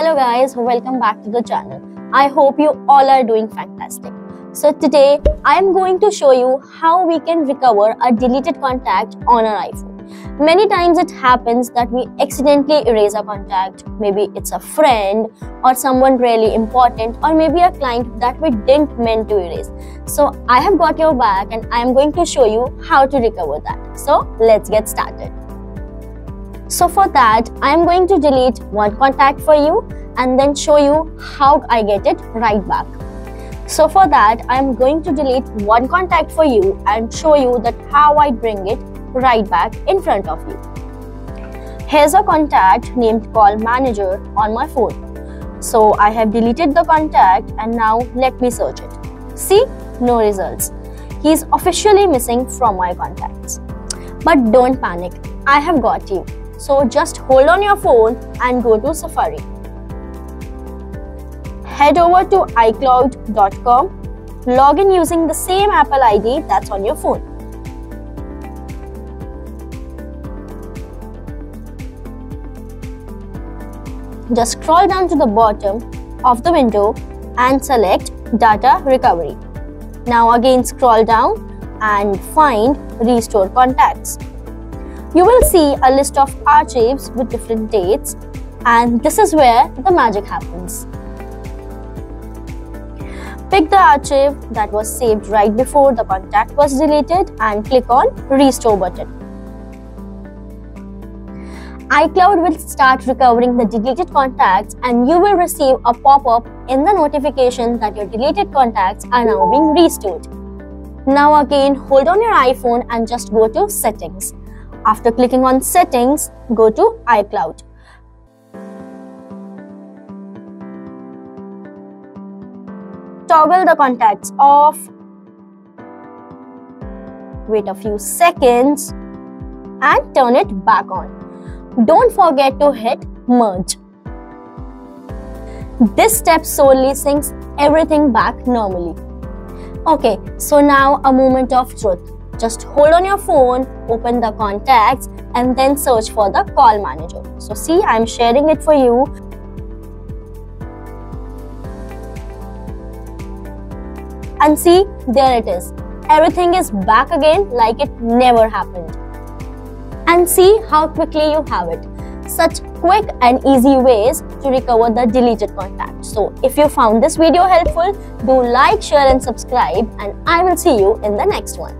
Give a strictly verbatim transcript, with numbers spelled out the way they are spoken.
Hello guys, welcome back to the channel. I hope you all are doing fantastic. So today I am going to show you how we can recover a deleted contact on our iPhone. Many times it happens that we accidentally erase a contact. Maybe it's a friend or someone really important, or maybe a client that we didn't mean to erase. So I have got your back and I am going to show you how to recover that. So let's get started. So for that, I am going to delete one contact for you and then show you how I get it right back. So for that, I am going to delete one contact for you and show you that how I bring it right back in front of you. Here's a contact named Call Manager on my phone. So I have deleted the contact and now let me search it. See, no results. He is officially missing from my contacts. But don't panic, I have got you. So just hold on your phone and go to Safari. Head over to iCloud dot com. Log in using the same Apple I D that's on your phone. Just scroll down to the bottom of the window and select Data Recovery. Now again scroll down and find Restore Contacts. You will see a list of archives with different dates, and this is where the magic happens. Pick the archive that was saved right before the contact was deleted and click on Restore button. iCloud will start recovering the deleted contacts and you will receive a pop-up in the notification that your deleted contacts are now being restored. Now again, hold on your iPhone and just go to Settings. After clicking on Settings, go to iCloud. Toggle the contacts off. Wait a few seconds and turn it back on. Don't forget to hit Merge. This step solely syncs everything back normally. Okay, so now a moment of truth. Just hold on your phone, open the contacts and then search for the Call Manager. So see, I'm sharing it for you. And see, there it is. Everything is back again like it never happened. And see how quickly you have it. Such quick and easy ways to recover the deleted contact. So if you found this video helpful, do like, share and subscribe, and I will see you in the next one.